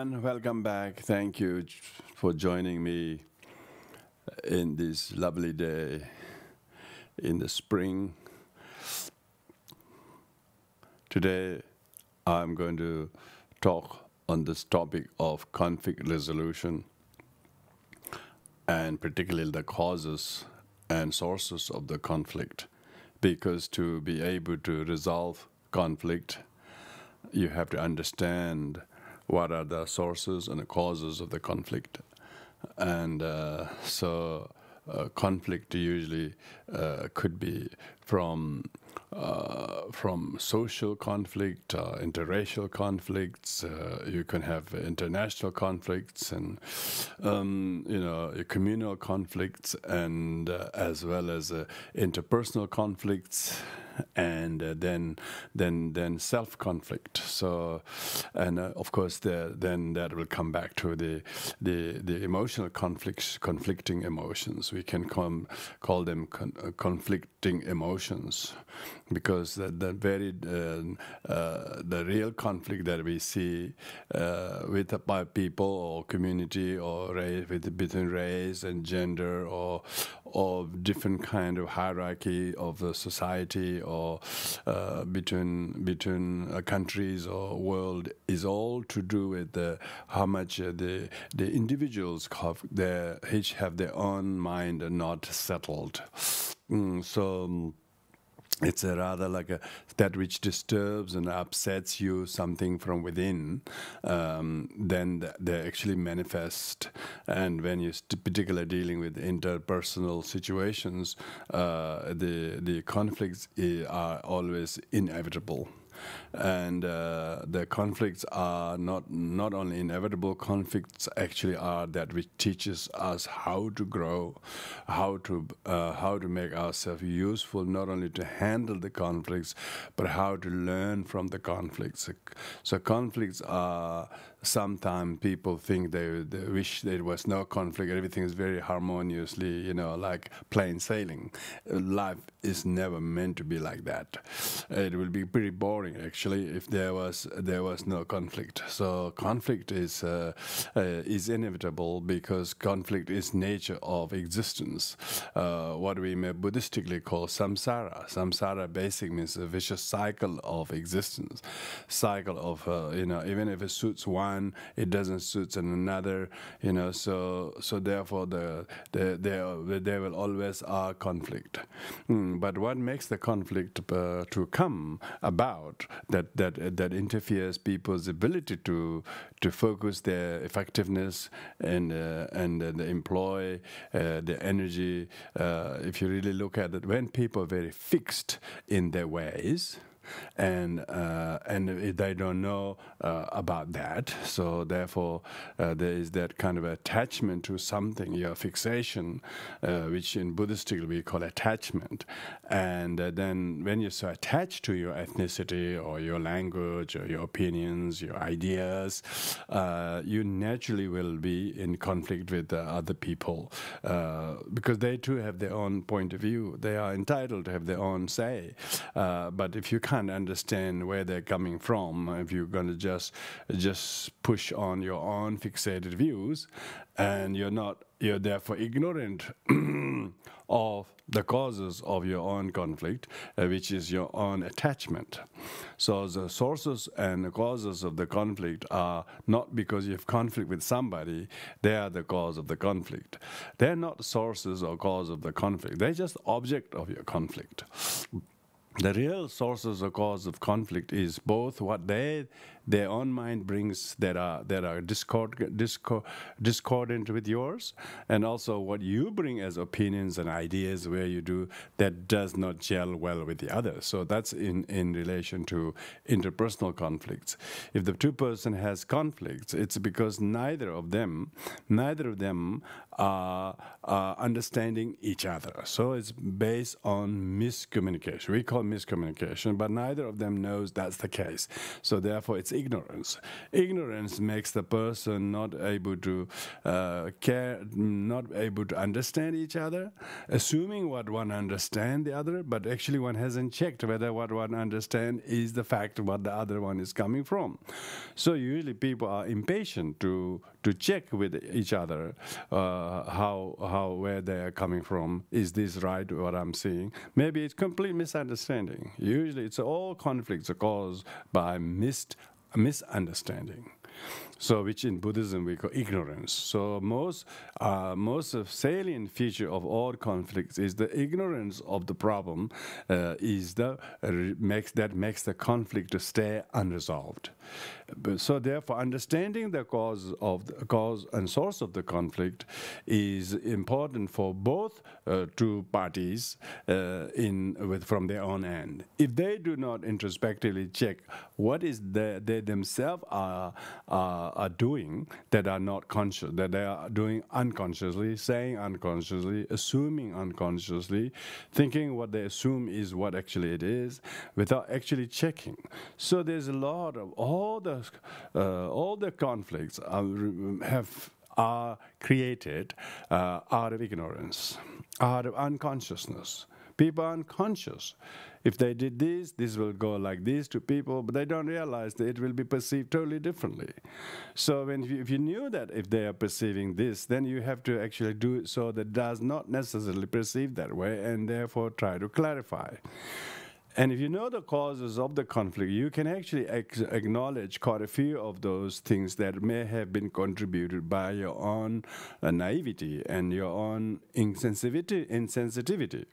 everyone, welcome back. Thank you for joining me in this lovely day in the spring. Today I'm going to talk on this topic of conflict resolution and particularly the causes and sources of the conflict, because to be able to resolve conflict you have to understand what are the sources and the causes of the conflict. And conflict usually could be from social conflict, interracial conflicts, you can have international conflicts, and you know, communal conflicts, and as well as interpersonal conflicts, and then self conflict. So, and of course, then that will come back to the emotional conflicts, conflicting emotions. We can call them conflicting emotions, because the real conflict that we see by people or community or race, between race and gender, or different kind of hierarchy of the society, or between countries or world, is all to do with how much the individuals have each have their own mind and not settled. So it's rather like that which disturbs and upsets you, something from within, then they actually manifest. And when you're particularly dealing with interpersonal situations, the conflicts are always inevitable. And the conflicts are not only inevitable, conflicts actually are that which teaches us how to grow, how to make ourselves useful, not only to handle the conflicts, but how to learn from the conflicts. So conflicts are, sometimes people think they wish there was no conflict, everything is very harmoniously, you know, like plain sailing. Life is never meant to be like that. It will be pretty boring actually if there was no conflict. So conflict is inevitable, because conflict is nature of existence. What we may Buddhistically call samsara. Samsara basic means a vicious cycle of existence, cycle of you know, even if it suits one, it doesn't suit another, you know. So therefore, there will always are conflict. But what makes the conflict to come about, that interferes people's ability to focus their effectiveness and employ their energy. If you really look at it, when people are very fixed in their ways, and they don't know about that, so therefore there is that kind of attachment to something, your fixation, which in Buddhistic we call attachment. And then when you're so attached to your ethnicity or your language or your opinions, your ideas, you naturally will be in conflict with other people, because they too have their own point of view, they are entitled to have their own say. But if you can't understand where they're coming from, if you're going to just push on your own fixated views, and you're therefore ignorant of the causes of your own conflict, which is your own attachment. So the sources and the causes of the conflict are not because you have conflict with somebody, they are the cause of the conflict. They're not sources or cause of the conflict, they're just object of your conflict. The real sources or cause of conflict is both what their own mind brings that are discordant with yours, and also what you bring as opinions and ideas where you do that does not gel well with the other. So that's in relation to interpersonal conflicts. If the two person has conflicts, it's because neither of them are understanding each other. So it's based on miscommunication. We call miscommunication, but neither of them knows that's the case. So therefore, it's ignorance. Ignorance makes the person not able to care, not able to understand each other, assuming what one understands the other, but actually one hasn't checked whether what one understands is the fact what the other one is coming from. So usually people are impatient to check with each other where they are coming from. Is this right, what I'm seeing? Maybe it's complete misunderstanding. Usually it's all conflicts are caused by misunderstanding. So, which in Buddhism we call ignorance. So, most of salient feature of all conflicts is the ignorance of the problem makes the conflict to stay unresolved. So, therefore, understanding the cause and source of the conflict is important for both two parties from their own end. If they do not introspectively check what is they themselves are doing that are not conscious, that they are doing unconsciously, saying unconsciously, assuming unconsciously, thinking what they assume is what actually it is, without actually checking. So there's a lot of all the conflicts are created out of ignorance, out of unconsciousness. People are unconscious. If they did this, this will go like this to people, but they don't realize that it will be perceived totally differently. So if you knew that if they are perceiving this, then you have to actually do it so that it does not necessarily perceive that way, and therefore try to clarify. And if you know the causes of the conflict, you can actually acknowledge quite a few of those things that may have been contributed by your own naivety and your own insensitivity.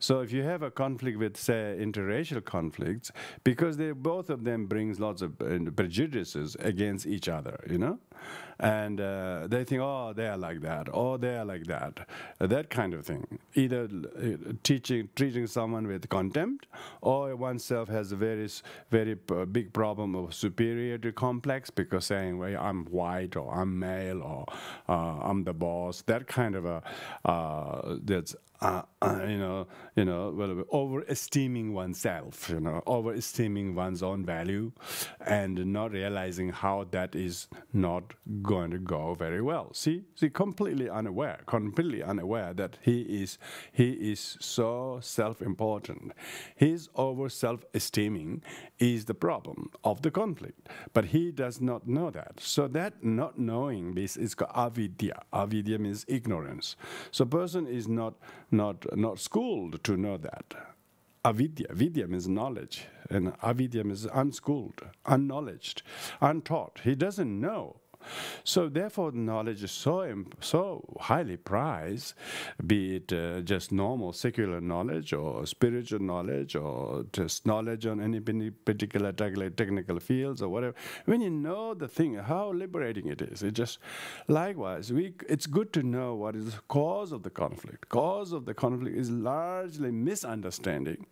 So if you have a conflict with, say, interracial conflicts, because both of them brings lots of prejudices against each other, you know, and they think, oh, they are like that, oh, they are like that, that kind of thing. Either treating someone with contempt, or oneself has a very, very big problem of superiority complex, because saying, well, I'm white, or I'm male, or I'm the boss, that kind of a well, overestimating oneself, you know, overestimating one's own value, and not realizing how that is not going to go very well. See, completely unaware that he is so self-important. His over self-esteeming is the problem of the conflict, but he does not know that. So that not knowing this is called avidya. Avidya means ignorance. So person is not schooled to know that. Avidya. Vidya means knowledge, and avidya means unschooled, unknowledged, untaught. He doesn't know. So therefore, knowledge is so highly prized, be it just normal secular knowledge or spiritual knowledge or just knowledge on any particular technical fields or whatever. When you know the thing, how liberating it is. It just, likewise, it's good to know what is the cause of the conflict. Cause of the conflict is largely misunderstanding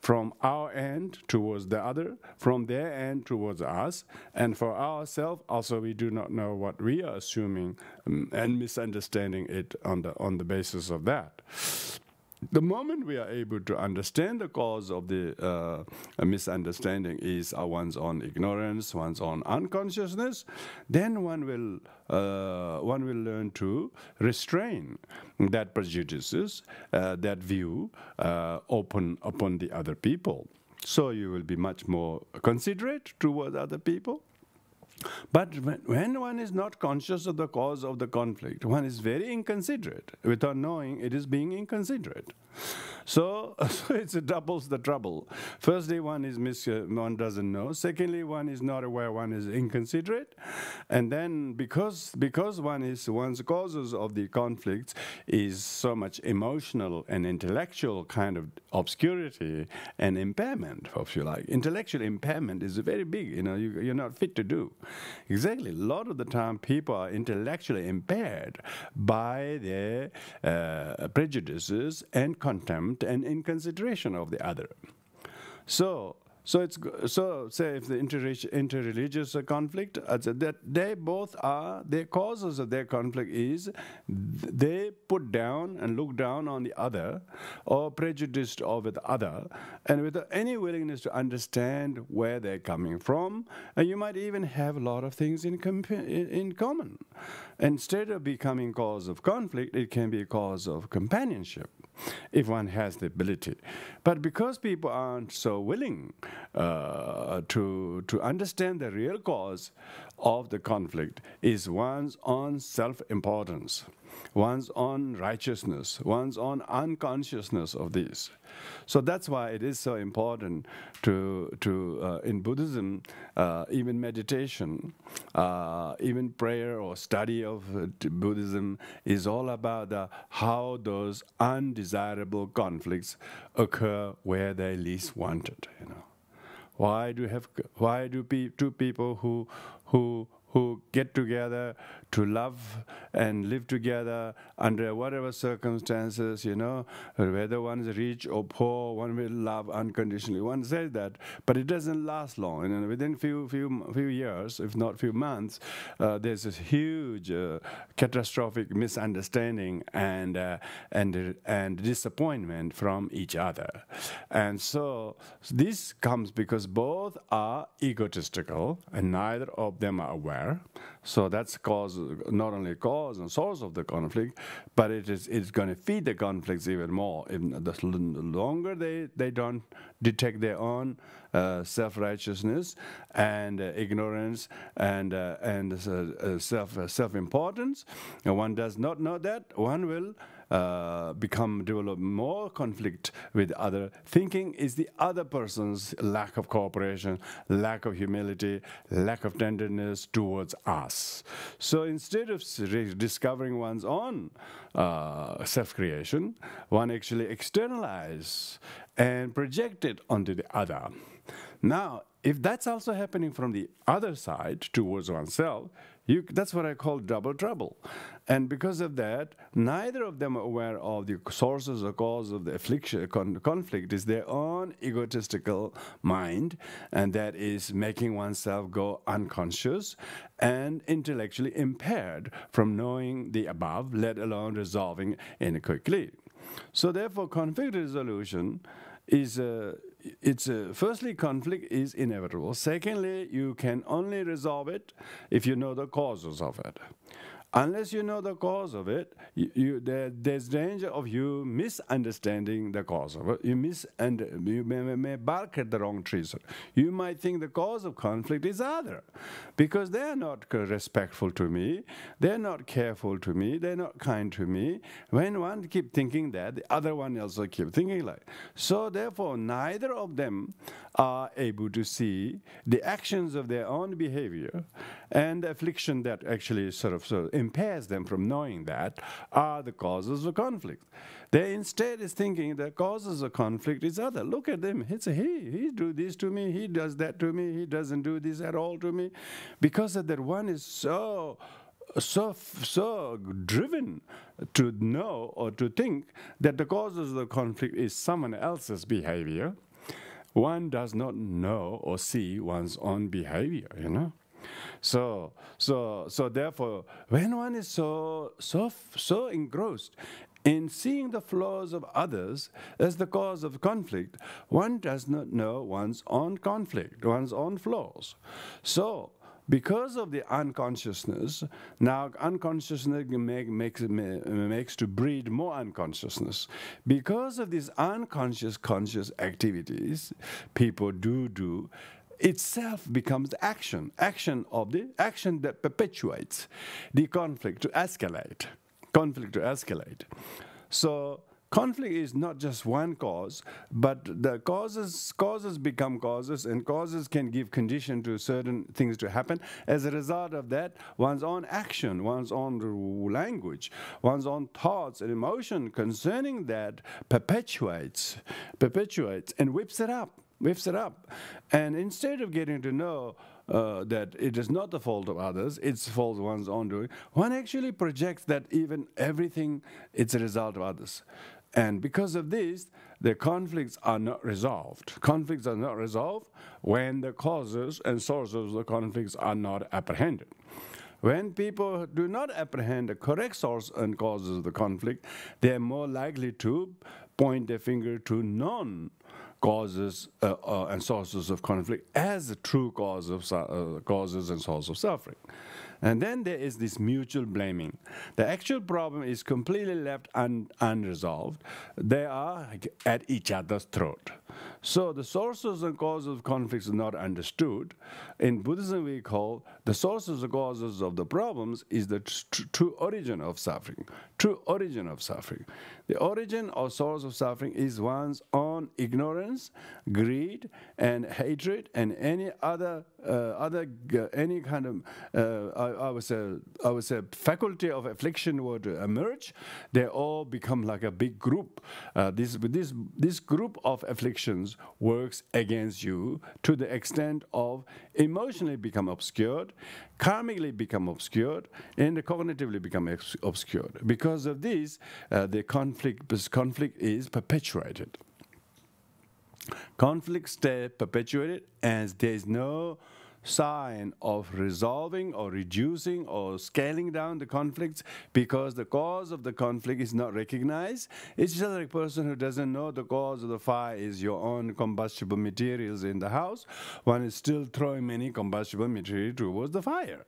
from our end towards the other, from their end towards us, and for ourselves also we do not know what we are assuming and misunderstanding it on the basis of that. The moment we are able to understand the cause of the misunderstanding is one's own ignorance, one's own unconsciousness, then one will learn to restrain that prejudices, that view upon the other people. So you will be much more considerate towards other people. But when one is not conscious of the cause of the conflict, one is very inconsiderate. Without knowing, it is being inconsiderate. So it doubles the trouble. Firstly, one doesn't know. Secondly, one is not aware, one is inconsiderate. And then because one's causes of the conflicts is so much emotional and intellectual kind of obscurity and impairment, if you like. Intellectual impairment is very big, you know, you're not fit to do. Exactly. A lot of the time, people are intellectually impaired by their prejudices and contempt and inconsideration of the other. So So it's say if the interreligious conflict, that they both are, their causes of their conflict is they put down and look down on the other, or prejudiced over the other, and without any willingness to understand where they're coming from. And you might even have a lot of things in common. Instead of becoming cause of conflict, it can be a cause of companionship, if one has the ability. But because people aren't so willing to understand the real cause of the conflict is one's own self-importance, one's own righteousness, one's own unconsciousness of these. So that's why it is so important in Buddhism, even meditation, even prayer or study of Buddhism is all about how those undesirable conflicts occur where they least wanted. You know, why do two people who get together to love and live together under whatever circumstances, you know, whether one is rich or poor, one will love unconditionally. One says that, but it doesn't last long. And within few years, if not few months, there's this huge catastrophic misunderstanding and disappointment from each other. And so this comes because both are egotistical and neither of them are aware. So that's cause, not only cause and source of the conflict, but it's going to feed the conflicts even more. The longer they don't detect their own self-righteousness and ignorance and self-importance, and one does not know that, one will develop more conflict with other, thinking is the other person's lack of cooperation, lack of humility, lack of tenderness towards us. So instead of discovering one's own self-creation, one actually externalizes and projects it onto the other. Now, if that's also happening from the other side towards oneself, that's what I call double trouble. And because of that, neither of them are aware of the sources or cause of the affliction, conflict is their own egotistical mind, and that is making oneself go unconscious and intellectually impaired from knowing the above, let alone resolving it quickly. So therefore, conflict resolution is firstly, conflict is inevitable. Secondly, you can only resolve it if you know the causes of it. Unless you know the cause of it, there's danger of you misunderstanding the cause of it. You may bark at the wrong tree. You might think the cause of conflict is other, because they're not respectful to me, they're not careful to me, they're not kind to me. When one keeps thinking that, the other one also keeps thinking like. So therefore, neither of them are able to see the actions of their own behavior and the affliction that actually sort of impairs them from knowing that are the causes of conflict. They instead is thinking the causes of conflict is other. Look at them. It's he do this to me, he does that to me, he doesn't do this at all to me. Because of that, one is so driven to know or to think that the causes of the conflict is someone else's behavior. One does not know or see one's own behavior, you know. So therefore, when one is so engrossed in seeing the flaws of others as the cause of conflict, one does not know one's own conflict, one's own flaws. So because of the unconsciousness, now unconsciousness makes to breed more unconsciousness. Because of these unconscious conscious activities people do itself becomes the action that perpetuates the conflict to escalate, So conflict is not just one cause, but the causes become causes, and causes can give condition to certain things to happen. As a result of that, one's own action, one's own language, one's own thoughts and emotion concerning that perpetuates and whips it up. And instead of getting to know that it is not the fault of others, it's the fault of one's own doing, one actually projects that even everything, it's a result of others. And because of this, the conflicts are not resolved. Conflicts are not resolved when the causes and sources of the conflicts are not apprehended. When people do not apprehend the correct source and causes of the conflict, they are more likely to point their finger to non-causes and sources of conflict as the true cause of causes and source of suffering. And then there is this mutual blaming. The actual problem is completely left unresolved. They are at each other's throat. So the sources and causes of conflicts are not understood. In Buddhism, we call the sources and causes of the problems is the true origin of suffering. True origin of suffering. The origin or source of suffering is one's own ignorance, greed, and hatred, and any other any kind of I would say faculty of affliction were to emerge. They all become like a big group. This group of afflictions works against you to the extent of emotionally become obscured, karmically become obscured, and cognitively become obscured. Because of this, the conflict is perpetuated. Conflicts stay perpetuated as there is no sign of resolving or reducing or scaling down the conflicts, because the cause of the conflict is not recognized. It's just like a person who doesn't know the cause of the fire is your own combustible materials in the house. One is still throwing many combustible material towards the fire.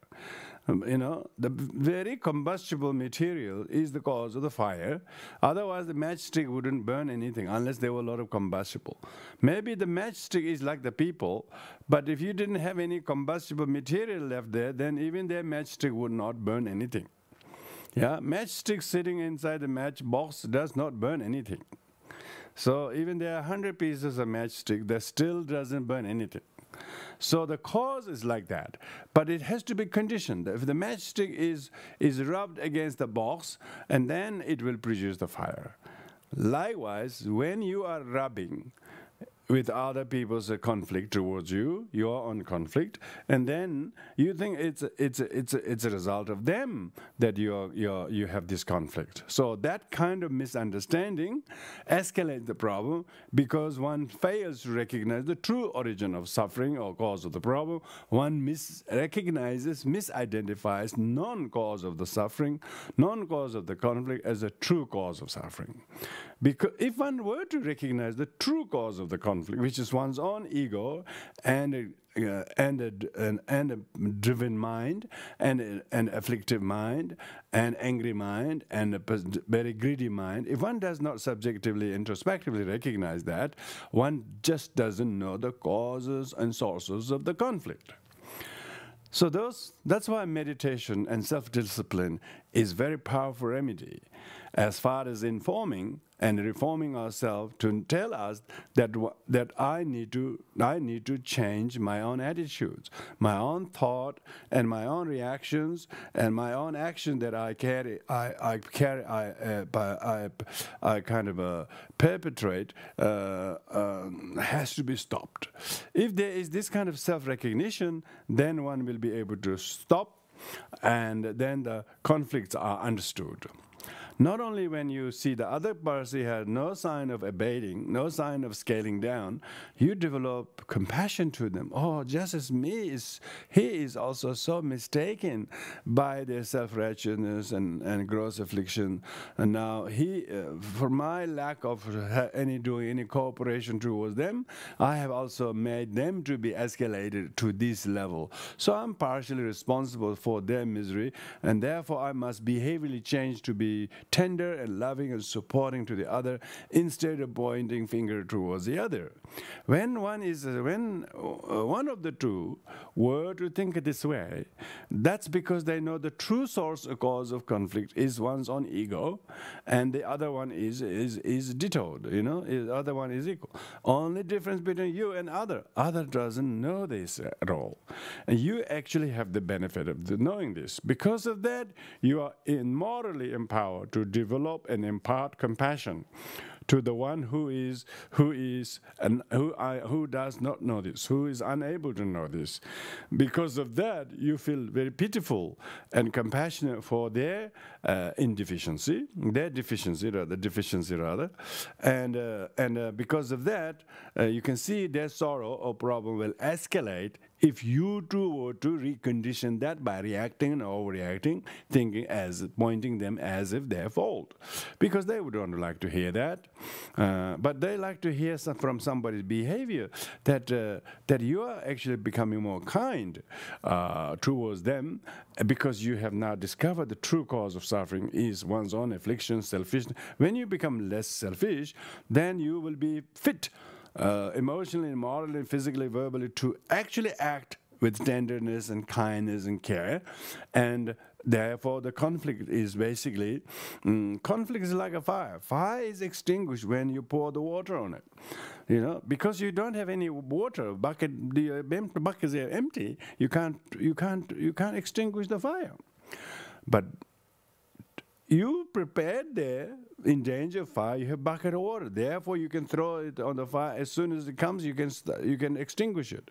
You know, the very combustible material is the cause of the fire. Otherwise, the matchstick wouldn't burn anything unless there were a lot of combustible. Maybe the matchstick is like the people, but if you didn't have any combustible material left there, then even their matchstick would not burn anything. Yeah, matchstick sitting inside the matchbox does not burn anything. So even there are 100 pieces of matchstick, that still doesn't burn anything. So the cause is like that, but it has to be conditioned. If the matchstick is rubbed against the box, and then it will produce the fire. Likewise, when you are rubbing with other people's conflict towards you, your own conflict, and then you think it's a result of them that you have this conflict. So that kind of misunderstanding escalates the problem, because one fails to recognize the true origin of suffering or cause of the problem. One misidentifies non-cause of the suffering, non-cause of the conflict as a true cause of suffering. Because if one were to recognize the true cause of the conflict, which is one's own ego and a driven mind and an afflictive mind, an angry mind, and a very greedy mind, if one does not subjectively, introspectively recognize that, one just doesn't know the causes and sources of the conflict. So that's why meditation and self-discipline is very powerful remedy as far as informing and reforming ourselves to tell us that I need to change my own attitudes, my own thought, and my own reactions, and my own action that I perpetrate has to be stopped. If there is this kind of self-recognition, then one will be able to stop, and then the conflicts are understood. Not only when you see the other person has no sign of abating, no sign of scaling down, you develop compassion to them. Oh, just as he is also so mistaken by their self-righteousness and gross affliction. And now for my lack of doing any cooperation towards them, I have also made them to be escalated to this level. So I'm partially responsible for their misery, and therefore I must behaviorally change to be tender and loving and supporting to the other instead of pointing finger towards the other. When one of the two were to think this way, that's because they know the true source or cause of conflict is one's own ego, and the other one is dittoed. You know, the other one is equal. Only difference between you and other doesn't know this at all, and you actually have the benefit of knowing this. Because of that, you are morally empowered to develop and impart compassion to the one who does not know this, who is unable to know this. Because of that, you feel very pitiful and compassionate for their indeficiency, their deficiency rather, and because of that, you can see their sorrow or problem will escalate if you too were to recondition that by reacting and overreacting, thinking as pointing them as if their fault, because they wouldn't like to hear that, but they like to hear from somebody's behavior that that you are actually becoming more kind towards them, because you have now discovered the true cause of suffering is one's own affliction, selfishness. When you become less selfish, then you will be fit emotionally, morally, physically, verbally, to actually act with tenderness and kindness and care. And therefore, the conflict is basically, conflict is like a fire. Fire is extinguished when you pour the water on it. You know, because you don't have any water, bucket, the buckets are empty, you can't extinguish the fire. But you prepared there, in danger of fire, you have bucket of water. Therefore, you can throw it on the fire. As soon as it comes, you can extinguish it.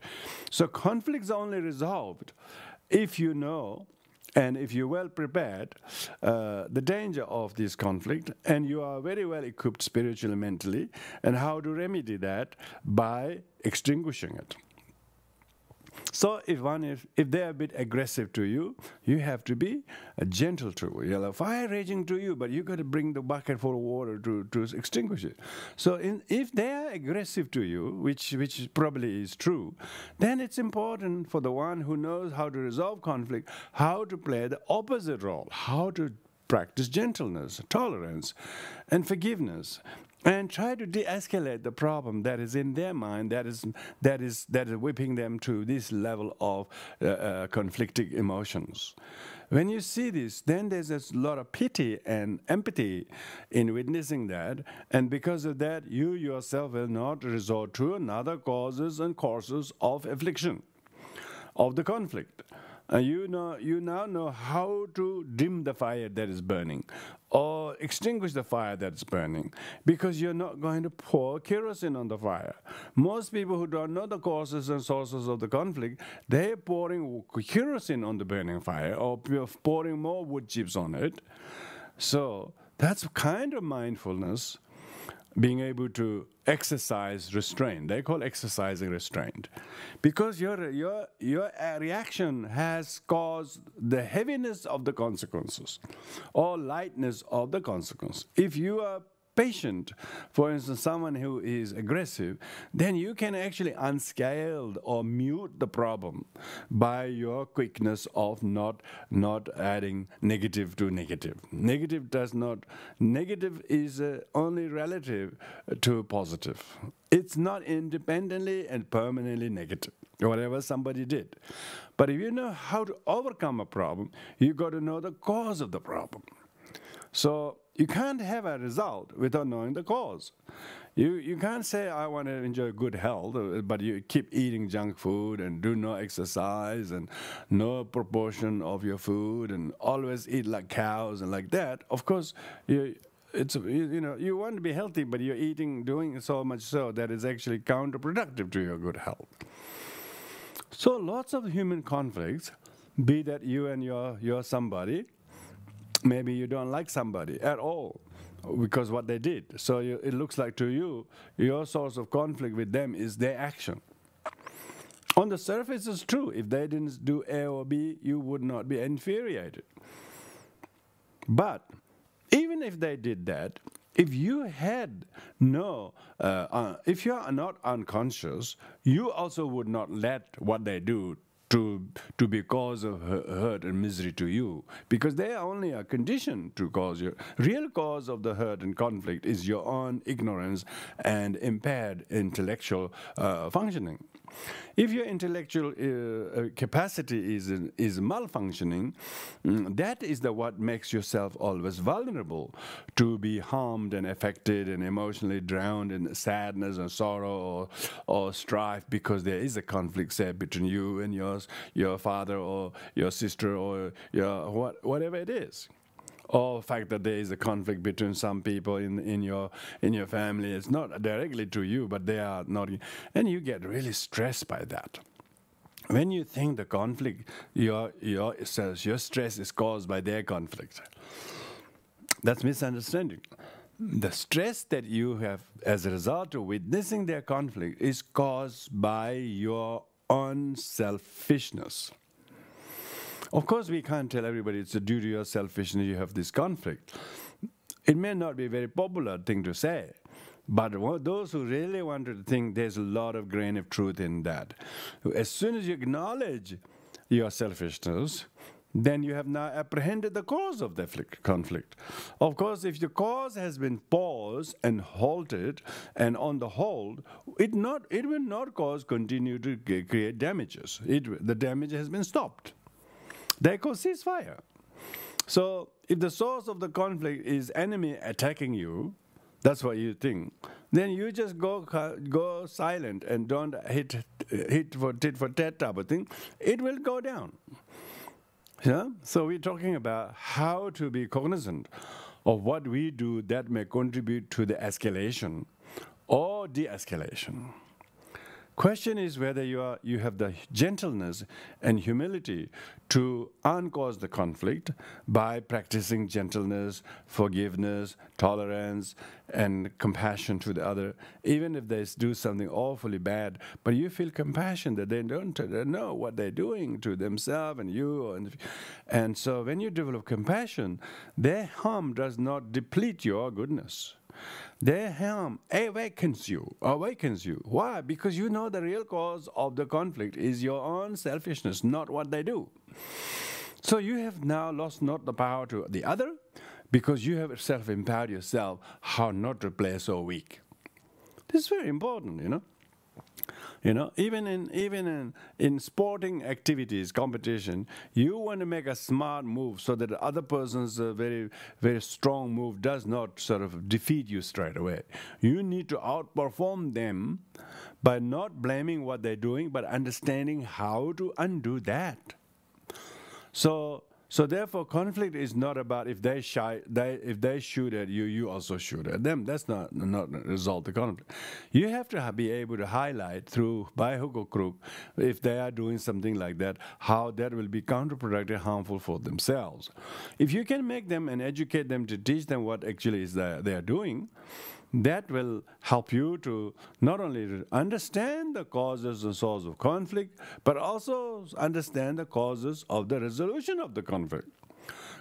So conflicts are only resolved if you know and if you're well prepared the danger of this conflict, and you are very well equipped spiritually, mentally, and how to remedy that by extinguishing it. So if they're a bit aggressive to you, you have to be gentle to you. You're like fire raging to you, but you got to bring the bucket full of water to extinguish it. So if they are aggressive to you, which probably is true, then it's important for the one who knows how to resolve conflict, how to play the opposite role, how to practice gentleness, tolerance, and forgiveness, and try to de-escalate the problem that is in their mind, that is whipping them to this level of conflicting emotions. When you see this, then there's a lot of pity and empathy in witnessing that, and because of that, you yourself will not resort to another causes and courses of affliction, of the conflict. You now know how to dim the fire that is burning, or extinguish the fire that's burning, because you're not going to pour kerosene on the fire. Most people who don't know the causes and sources of the conflict, they're pouring kerosene on the burning fire, or pouring more wood chips on it. So that's kind of mindfulness, being able to exercise restraint. They call exercising restraint, because your reaction has caused the heaviness of the consequences or lightness of the consequence. If you are patient, for instance, someone who is aggressive, then you can actually unscale or mute the problem by your quickness of not adding negative to negative. Negative is only relative to positive. It's not independently and permanently negative, whatever somebody did. But if you know how to overcome a problem, you got to know the cause of the problem. So you can't have a result without knowing the cause. You can't say, I want to enjoy good health, but you keep eating junk food and do no exercise and no proportion of your food and always eat like cows and like that. Of course, you want to be healthy, but you're eating, doing so much so that is actually counterproductive to your good health. So lots of human conflicts, be that you and your somebody. Maybe you don't like somebody at all because what they did. So it looks like to you, your source of conflict with them is their action. On the surface, it's true. If they didn't do A or B, you would not be infuriated. But even if they did that, if you are not unconscious, you also would not let what they do to be cause of hurt and misery to you, because they are only a condition to cause your real cause of the hurt and conflict is your own ignorance and impaired intellectual functioning. If your intellectual capacity is malfunctioning, that is what makes yourself always vulnerable to be harmed and affected and emotionally drowned in sadness and sorrow or strife, because there is a conflict, say, between you and your father or your sister or whatever it is. or the fact that there is a conflict between some people in your family. It's not directly to you, but they are not. And you get really stressed by that. When you think the conflict, your stress is caused by their conflict, that's misunderstanding. The stress that you have as a result of witnessing their conflict is caused by your own selfishness. Of course, we can't tell everybody it's due to your selfishness you have this conflict. It may not be a very popular thing to say, but those who really want to think, there's a lot of grain of truth in that. As soon as you acknowledge your selfishness, then you have now apprehended the cause of the conflict. Of course, if the cause has been paused and halted and on the hold, it will not cause continue to create damages. The damage has been stopped. They call ceasefire. So if the source of the conflict is enemy attacking you, that's what you think, then you just go silent and don't hit for tat type of thing. It will go down. Yeah? So we're talking about how to be cognizant of what we do that may contribute to the escalation or de-escalation. Question is whether you have the gentleness and humility to uncause the conflict by practicing gentleness, forgiveness, tolerance, and compassion to the other, even if they do something awfully bad. But you feel compassion that they don't know what they're doing to themselves and you. And so when you develop compassion, their harm does not deplete your goodness. Their harm awakens you. Why? Because you know the real cause of the conflict is your own selfishness, not what they do. So you have now lost not the power to the other, because you have self-empowered yourself how not to play so weak. This is very important, you know. You know, even in sporting activities, competition, you want to make a smart move so that the other person's very, very strong move does not sort of defeat you straight away. You need to outperform them by not blaming what they're doing, but understanding how to undo that. So therefore, conflict is not about if they shoot at you, you also shoot at them. That's not resolve the conflict. You have to be able to highlight through by hook or crook, if they are doing something like that, how that will be counterproductive, harmful for themselves. If you can make them and educate them to teach them what actually is they are doing, that will help you to not only understand the causes and source of conflict, but also understand the causes of the resolution of the conflict.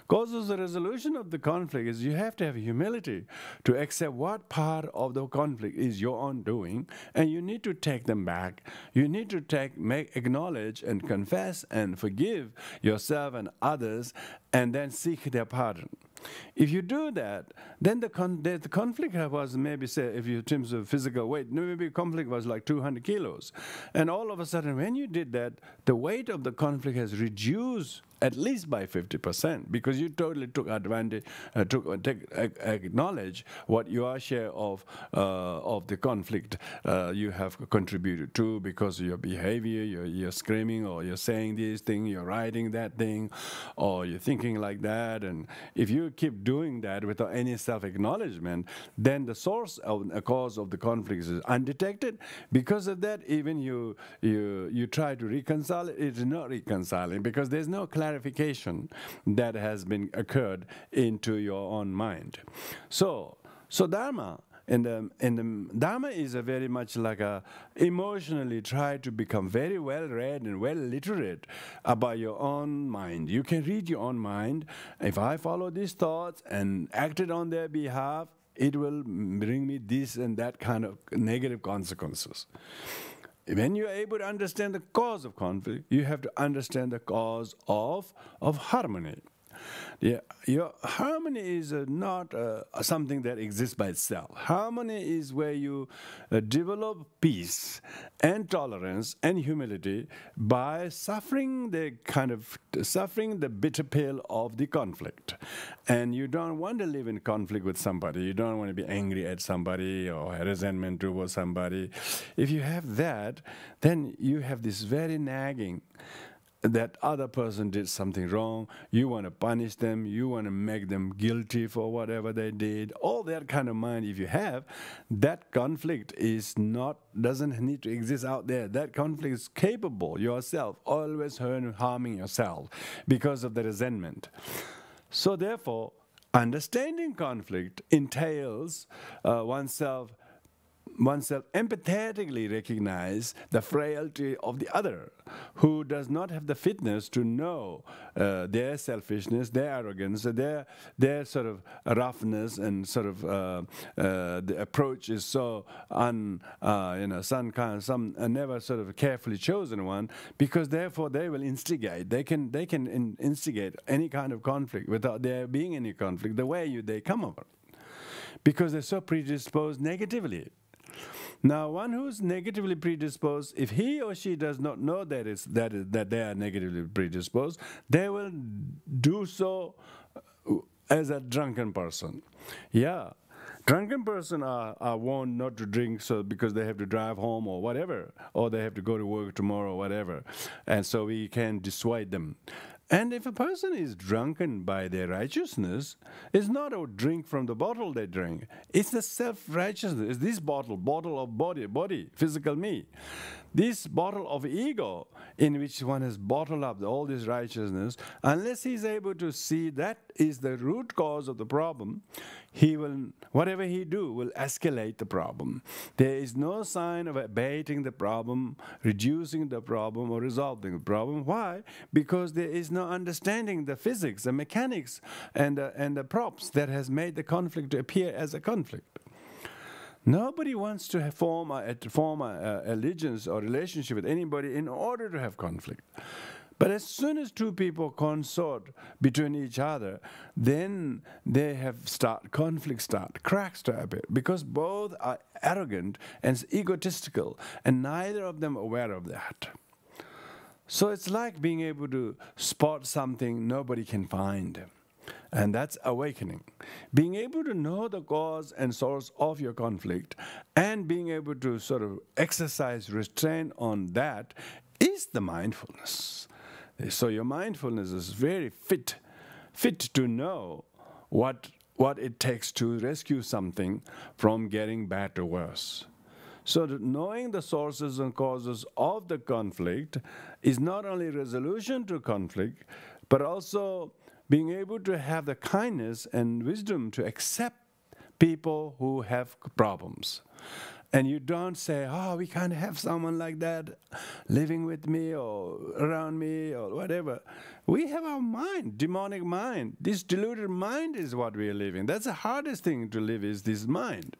Causes of the resolution of the conflict is you have to have humility to accept what part of the conflict is your own doing, and you need to take them back. You need to acknowledge and confess and forgive yourself and others, and then seek their pardon. If you do that, then the conflict was maybe, say, if you in terms of physical weight, maybe conflict was like 200 kilos. And all of a sudden, when you did that, the weight of the conflict has reduced at least by 50%, because you totally took advantage, acknowledge what your share of the conflict you have contributed to, because of your behavior, you're screaming, or you're saying this thing, you're writing that thing, or you're thinking like that. And if you keep doing that without any self-acknowledgement, then the source of a cause of the conflict is undetected. Because of that, even you try to reconcile it, it's not reconciling, because there's no clarification that has been occurred into your own mind. So Dharma, and the Dharma is a very much like a emotionally try to become very well read and well literate about your own mind. You can read your own mind. If I follow these thoughts and acted on their behalf, it will bring me this and that kind of negative consequences. When you're able to understand the cause of conflict, you have to understand the cause of harmony. Yeah, your harmony is not something that exists by itself. Harmony is where you develop peace and tolerance and humility by suffering the bitter pill of the conflict. And you don't want to live in conflict with somebody. You don't want to be angry at somebody or resentment towards somebody. If you have that, then you have this very nagging that other person did something wrong, you want to punish them, you want to make them guilty for whatever they did, all that kind of mind, if you have, that conflict is not, doesn't need to exist out there. That conflict is capable, yourself, always harming yourself because of the resentment. So therefore, understanding conflict entails oneself empathetically recognize the frailty of the other, who does not have the fitness to know their selfishness, their arrogance, their sort of roughness, and sort of the approach is so never sort of carefully chosen one, because therefore they will instigate. They can instigate any kind of conflict without there being any conflict. The way they come over, because they're so predisposed negatively. Now, one who's negatively predisposed, if he or she does not know that they are negatively predisposed, they will do so as a drunken person. Yeah, drunken person are warned not to drink, so because they have to drive home or whatever, or they have to go to work tomorrow or whatever, and so we can dissuade them. And if a person is drunken by their righteousness, it's not a drink from the bottle they drink. It's the self-righteousness. It's this bottle of body, physical me. This bottle of ego in which one has bottled up all this righteousness, unless he's able to see that is the root cause of the problem, he will, whatever he do, will escalate the problem. There is no sign of abating the problem, reducing the problem, or resolving the problem. Why? Because there is no understanding the physics, the mechanics, and the props that has made the conflict to appear as a conflict. Nobody wants to form an allegiance or relationship with anybody in order to have conflict. But as soon as two people consort between each other, then they have cracks to appear, because both are arrogant and egotistical, and neither of them aware of that. So it's like being able to spot something nobody can find. And that's awakening. Being able to know the cause and source of your conflict and being able to sort of exercise restraint on that is the mindfulness. So your mindfulness is very fit to know what it takes to rescue something from getting bad to worse. So that knowing the sources and causes of the conflict is not only resolution to conflict, but also being able to have the kindness and wisdom to accept people who have problems. And you don't say, oh, we can't have someone like that living with me or around me or whatever. We have our mind, demonic mind. This deluded mind is what we are living. That's the hardest thing to live is this mind.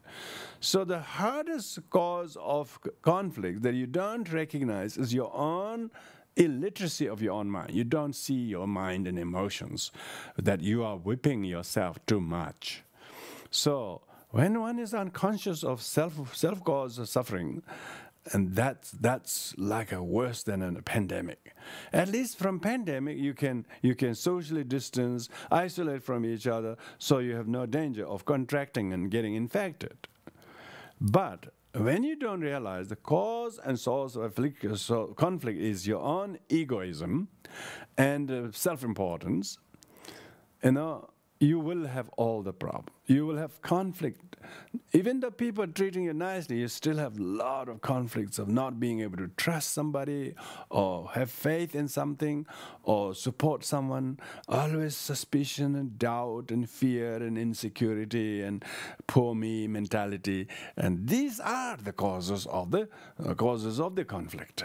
So the hardest cause of conflict that you don't recognize is your own illiteracy of your own mind. You don't see your mind and emotions, that you are whipping yourself too much. So when one is unconscious of self-cause of suffering, and that's like a worse than a pandemic. At least from pandemic, you can socially distance, isolate from each other, so you have no danger of contracting and getting infected. But when you don't realize the cause and source of conflict is your own egoism and self-importance, you know, you will have all the problem. You will have conflict. Even the people treating you nicely, you still have a lot of conflicts of not being able to trust somebody or have faith in something or support someone. Always suspicion and doubt and fear and insecurity and poor me mentality. And these are the causes of the conflict.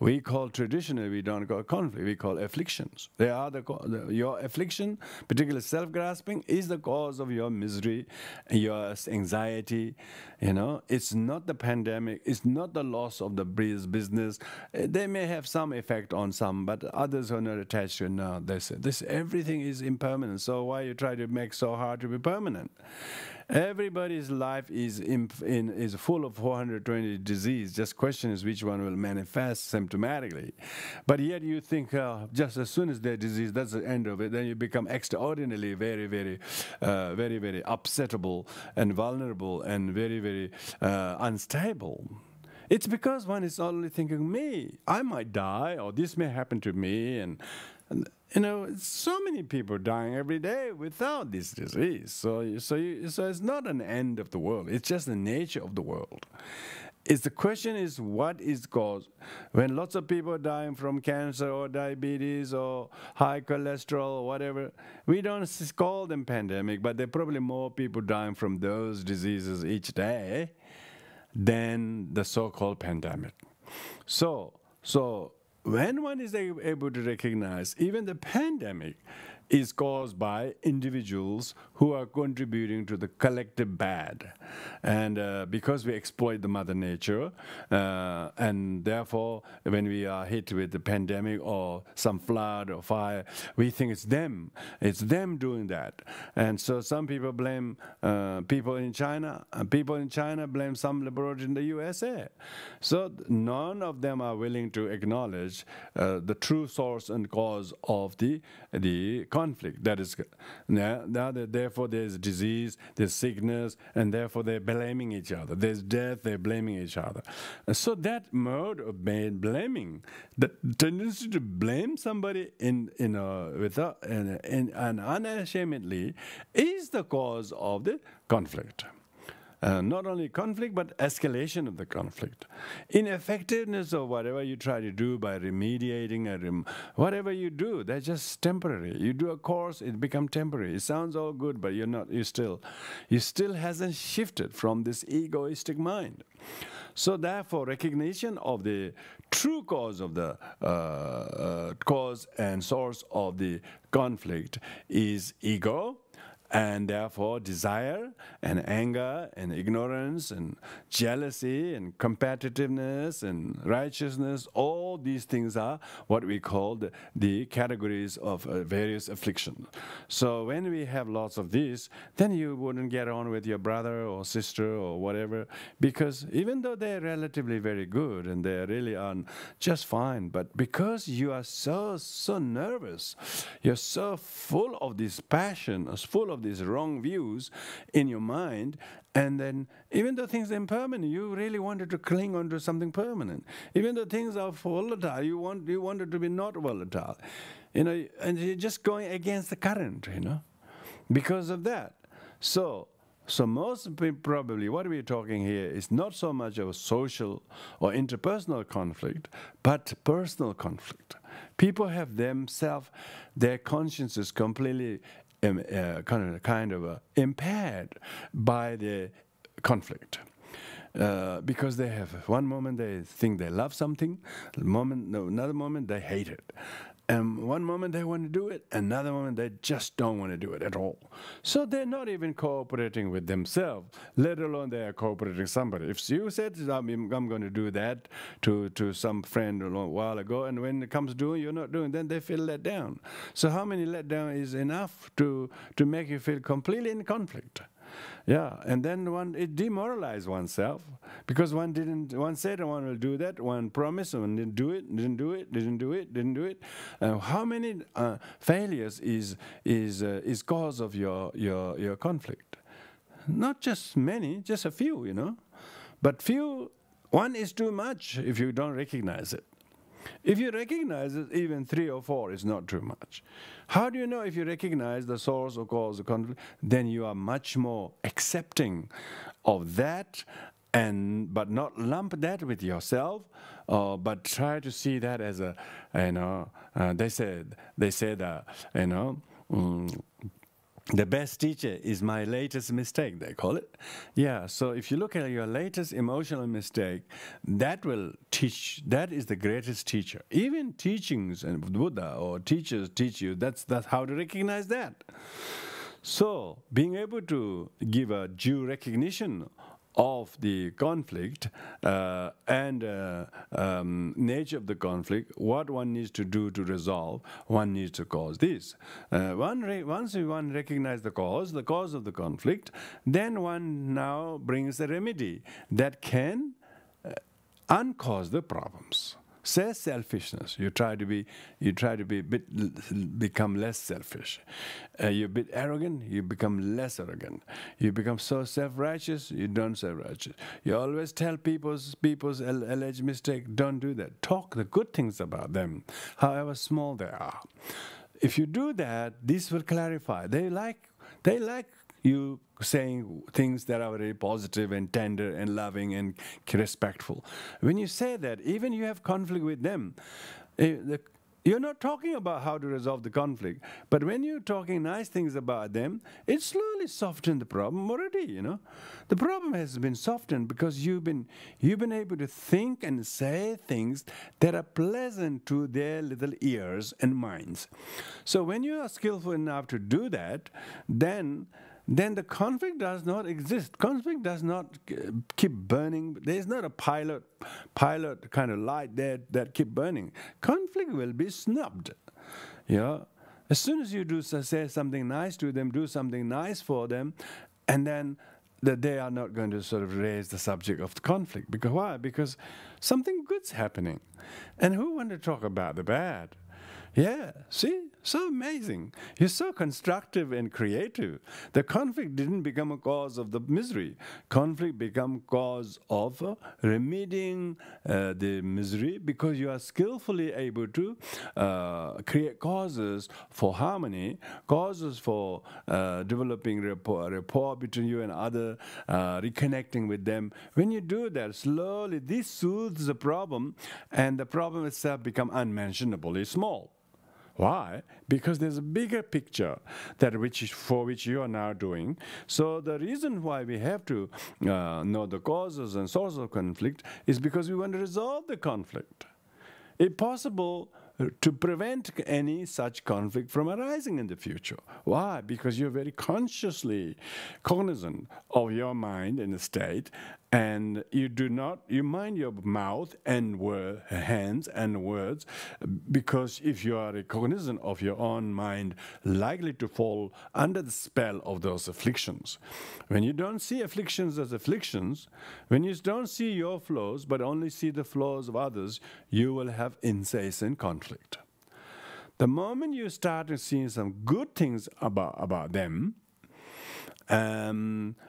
We call traditionally, we don't call conflict, we call afflictions. They are your affliction, particularly self-grasping, is the cause of your misery, your anxiety. You know, it's not the pandemic, it's not the loss of the business. They may have some effect on some, but others are not attached to it. No, they say, this, everything is impermanent, so why you try to make so hard to be permanent? Everybody's life is full of 420 disease. Just question is which one will manifest symptomatically. But yet you think just as soon as they're diseased, that's the end of it. Then you become extraordinarily very, very upsettable and vulnerable and very, very unstable. It's because one is only thinking, me, I might die, or this may happen to me. And you know, so many people dying every day without this disease. So it's not an end of the world. It's just the nature of the world. It's the question is what is caused. When lots of people are dying from cancer or diabetes or high cholesterol or whatever, we don't call them pandemic, but there are probably more people dying from those diseases each day than the so-called pandemic. So when one is able to recognize even the pandemic is caused by individuals who are contributing to the collective bad. And because we exploit the mother nature, and therefore when we are hit with the pandemic or some flood or fire, we think it's them doing that. And so some people blame people in China, and people in China blame some laboratories in the USA. So none of them are willing to acknowledge the true source and cause of the conflict. That is, now that therefore there's disease, there's sickness, and therefore they're blaming each other. There's death, they're blaming each other. So that mode of blaming, the tendency to blame somebody and unashamedly, is the cause of the conflict. Not only conflict, but escalation of the conflict. Ineffectiveness of whatever you try to do by remediating, whatever you do, that's just temporary. You do a course, it becomes temporary. It sounds all good, but you're not. You still hasn't shifted from this egoistic mind. So therefore, recognition of the true cause of the cause and source of the conflict is ego. And therefore, desire and anger and ignorance and jealousy and competitiveness and righteousness, all these things are what we call the categories of various afflictions. So when we have lots of these, then you wouldn't get on with your brother or sister or whatever, because even though they're relatively very good and they really are just fine, but because you are so nervous, you're so full of this passion, full of these wrong views in your mind, and then even though things are impermanent, you really wanted to cling onto something permanent. Even though things are volatile, you want it to be not volatile, you know, and you're just going against the current, you know, because of that. So most probably what we're talking here is not so much of a social or interpersonal conflict, but personal conflict. People have themselves, their consciences completely kind of impaired by the conflict, because they have one moment they think they love something, another moment they hate it, and one moment they want to do it, another moment they just don't want to do it at all. So they're not even cooperating with themselves, let alone they are cooperating with somebody. If you said, I'm going to do that to some friend a long while ago, and when it comes doing, you're not doing, then they feel let down. So how many let down is enough to make you feel completely in conflict? Yeah, and then it demoralized oneself, because one said one will do that, one promised, one didn't do it, didn't do it. How many failures is cause of your conflict? Not just many, just a few, you know. But few, one is too much if you don't recognize it. If you recognize it, even 3 or 4 is not too much. How do you know if you recognize the source or cause of conflict? Then you are much more accepting of that, but not lump that with yourself, but try to see that as a, you know, they said you know, the best teacher is my latest mistake, they call it. Yeah, so if you look at your latest emotional mistake, that will teach, that is the greatest teacher. Even teachings and Buddha or teachers teach you, that's how to recognize that. So being able to give a due recognition of the conflict and nature of the conflict, what one needs to do to resolve, one needs to cause this. Once one recognizes the cause of the conflict, then one now brings a remedy that can uncause the problems. Say selfishness. You try to become less selfish. You're a bit arrogant, you become less arrogant. You become so self-righteous, you don't self-righteous. You always tell people's alleged mistake, don't do that. Talk the good things about them, however small they are. If you do that, this will clarify. They like you saying things that are very positive and tender and loving and respectful. When you say that, even you have conflict with them, you're not talking about how to resolve the conflict. But when you're talking nice things about them, it slowly softens the problem already, you know. The problem has been softened because you've been able to think and say things that are pleasant to their little ears and minds. So when you are skillful enough to do that, then the conflict does not exist. Conflict does not keep burning. There's not a pilot kind of light there that keep burning. Conflict will be snubbed. You know? As soon as you say something nice to them, do something nice for them, and then they are not going to sort of raise the subject of the conflict. Because why? Because something good's happening. And who wants to talk about the bad? Yeah, see? So amazing. You're so constructive and creative. The conflict didn't become a cause of the misery. Conflict became cause of remedying the misery because you are skillfully able to create causes for harmony, causes for developing rapport between you and other, reconnecting with them. When you do that, slowly this soothes the problem and the problem itself becomes unmentionably small. Why? Because there's a bigger picture for which you are now doing. So the reason why we have to know the causes and sources of conflict is because we want to resolve the conflict. If possible, to prevent any such conflict from arising in the future. Why? Because you're very consciously cognizant of your mind and state, and you mind your mouth and hands and words, because if you are cognizant of your own mind, likely to fall under the spell of those afflictions. When you don't see afflictions as afflictions, when you don't see your flaws, but only see the flaws of others, you will have incessant conflict. The moment you start seeing some good things about them,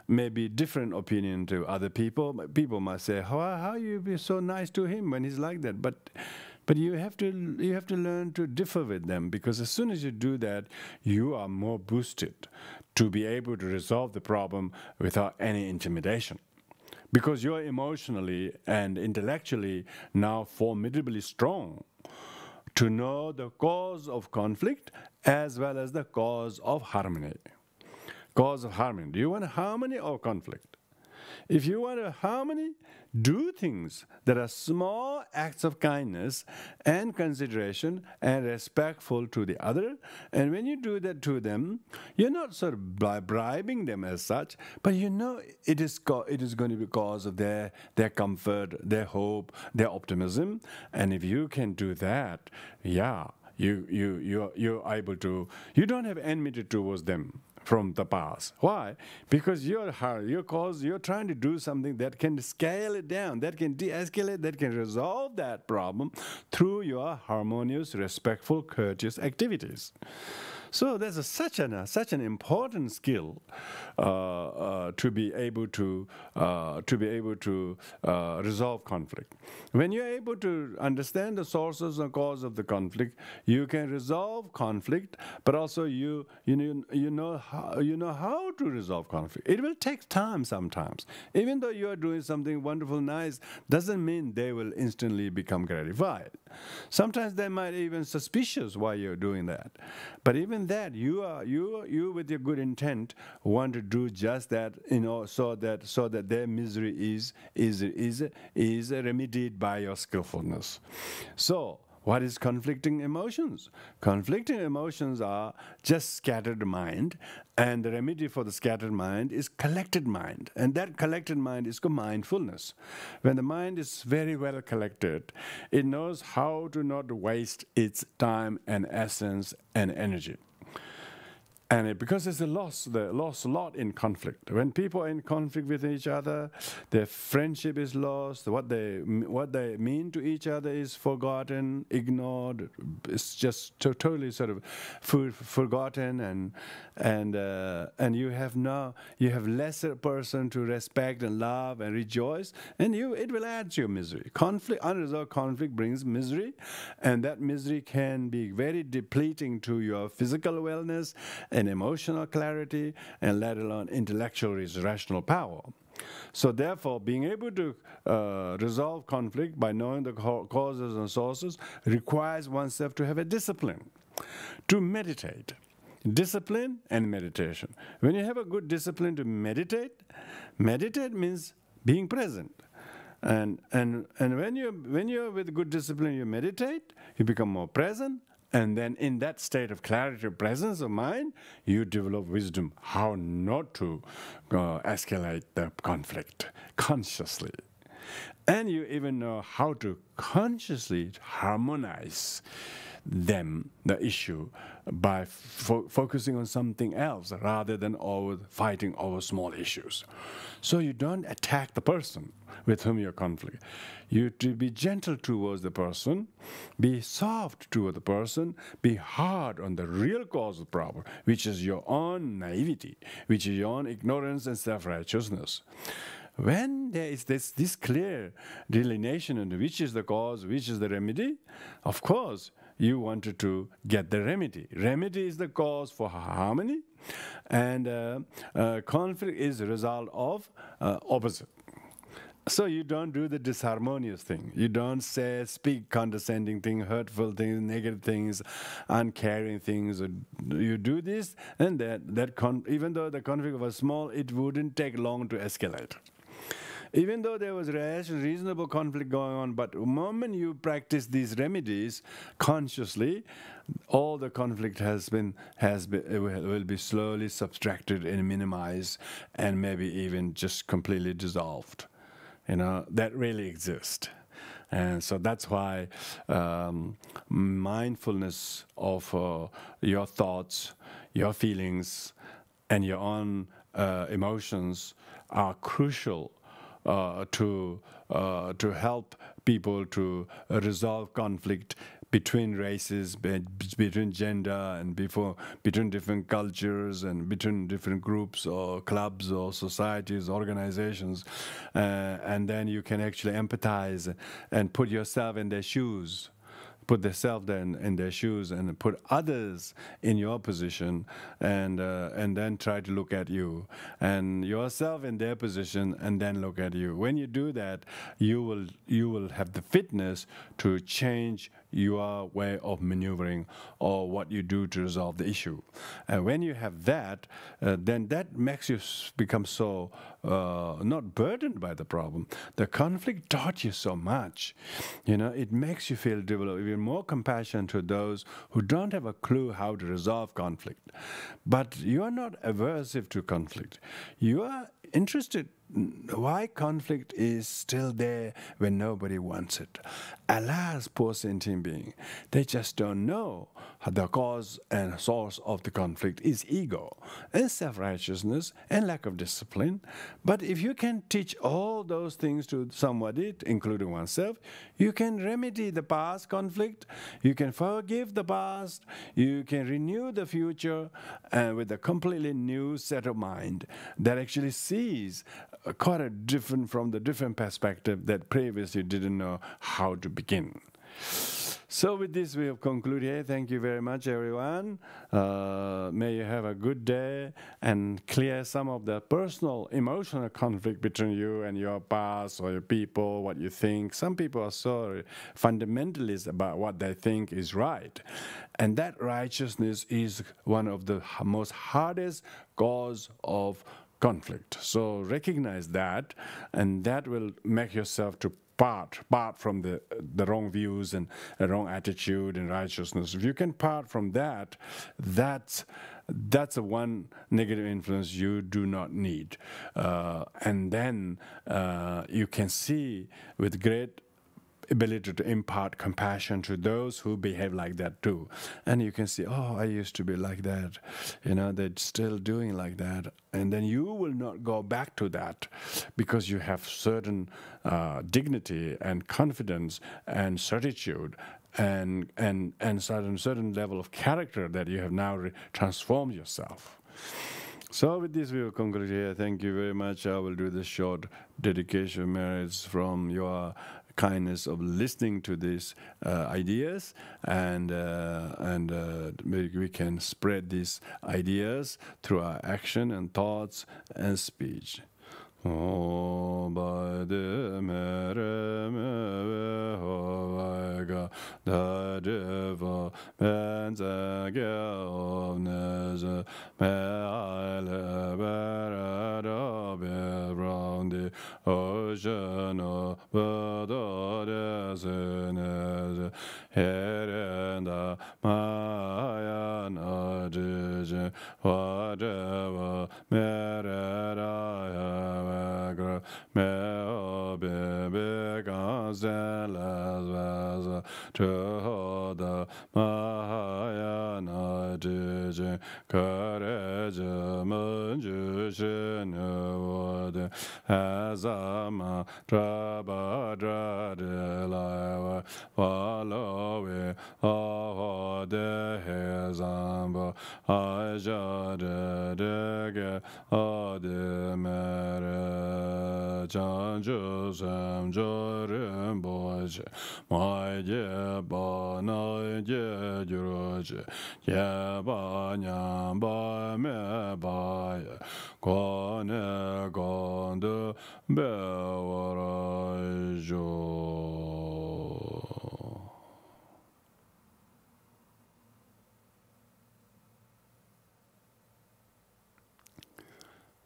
maybe different opinion to other people. People might say, "How you be so nice to him when he's like that?" But you have to learn to differ with them, because as soon as you do that, you are more boosted to be able to resolve the problem without any intimidation, because you're emotionally and intellectually now formidably strong to know the cause of conflict as well as the cause of harmony. Cause of harmony. Do you want harmony or conflict? If you want a harmony, do things that are small acts of kindness and consideration and respectful to the other. And when you do that to them, you're not sort of bribing them as such, but you know it is going to be cause of their comfort, their hope, their optimism. And if you can do that, yeah, you're able to. You don't have enmity towards them from the past. Why? Because you're trying to do something that can scale it down, that can de-escalate, that can resolve that problem through your harmonious, respectful, courteous activities. So there's such an important skill to be able to resolve conflict. When you're able to understand the sources and cause of the conflict, you can resolve conflict. But also you know how to resolve conflict. It will take time sometimes. Even though you are doing something wonderful, nice, doesn't mean they will instantly become gratified. Sometimes they might even suspicious why you're doing that. But even that you with your good intent want to do just that, you know, so that their misery is remedied by your skillfulness. So what is conflicting emotions? Conflicting emotions are just scattered mind, and the remedy for the scattered mind is collected mind, and that collected mind is called mindfulness. When the mind is very well collected, it knows how to not waste its time and essence and energy. And it, because there's a lot in conflict. When people are in conflict with each other, their friendship is lost. What they mean to each other is forgotten, ignored. It's just totally sort of forgotten, and you have lesser person to respect and love and rejoice, and it will add to your misery. Conflict, unresolved conflict, brings misery, and that misery can be very depleting to your physical wellness and emotional clarity, and let alone intellectual rational power. So therefore, being able to resolve conflict by knowing the causes and sources requires oneself to have a discipline, to meditate. Discipline and meditation. When you have a good discipline to meditate, meditate means being present. And when you're with good discipline, you meditate, you become more present, and then in that state of clarity, presence of mind, you develop wisdom how not to escalate the conflict consciously. And you even know how to consciously harmonize them, the issue, by focusing on something else rather than always fighting over small issues. So you don't attack the person with whom you're conflict. You to be gentle towards the person, be soft toward the person, be hard on the real cause of the problem, which is your own naivety, which is your own ignorance and self-righteousness. When there is this clear delineation into which is the cause, which is the remedy, of course, you wanted to get the remedy. Remedy is the cause for harmony, and conflict is a result of opposite. So you don't do the disharmonious thing. You don't speak condescending things, hurtful things, negative things, uncaring things. You do this, and even though the conflict was small, it wouldn't take long to escalate. Even though there was reasonable conflict going on, but the moment you practice these remedies consciously, all the conflict will be slowly subtracted and minimized, and maybe even just completely dissolved. You know, that really exists. And so that's why mindfulness of your thoughts, your feelings, and your own emotions are crucial to help people to resolve conflict between races, between gender, and between different cultures, and between different groups or clubs or societies, organizations. And then you can actually empathize and put yourself in their shoes, put yourself in their shoes, and put others in your position, and then try to look at you, and yourself in their position, and then look at you. When you do that, you will have the fitness to change your way of maneuvering or what you do to resolve the issue. And when you have that, then that makes you become so not burdened by the problem. The conflict taught you so much. You know, it makes you develop even more compassion to those who don't have a clue how to resolve conflict. But you are not aversive to conflict. You are interested why conflict is still there when nobody wants it. Alas, poor sentient being, they just don't know the cause and source of the conflict is ego and self-righteousness and lack of discipline. But if you can teach all those things to somebody, including oneself, you can remedy the past conflict, you can forgive the past, you can renew the future with a completely new set of mind that actually sees quite a different from the different perspective that previously didn't know how to begin. So with this, we have concluded here. Thank you very much, everyone. May you have a good day and clear some of the personal, emotional conflict between you and your past or your people, what you think. Some people are so fundamentalist about what they think is right. And that righteousness is one of the most hardest cause of conflict. So recognize that, and that will make yourself to part from the wrong views and wrong attitude and righteousness. If you can part from that, that's the one negative influence you do not need. And then you can see with great ability to impart compassion to those who behave like that too. And you can see, oh, I used to be like that. You know, they're still doing like that. And then you will not go back to that because you have certain dignity and confidence and certitude and certain level of character that you have now transformed yourself. So with this we will conclude here. Thank you very much. I will do the short dedication merits from your kindness of listening to these ideas, and we can spread these ideas through our action and thoughts and speech. Oh, by the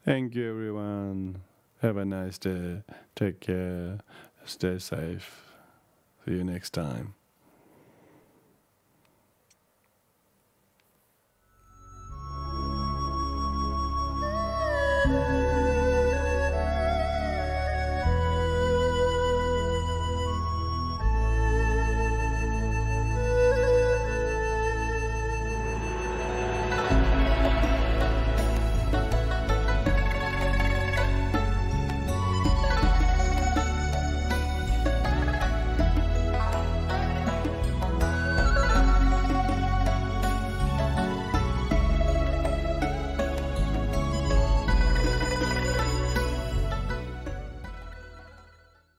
Thank you, everyone. Have a nice day. Take care. Stay safe. See you next time.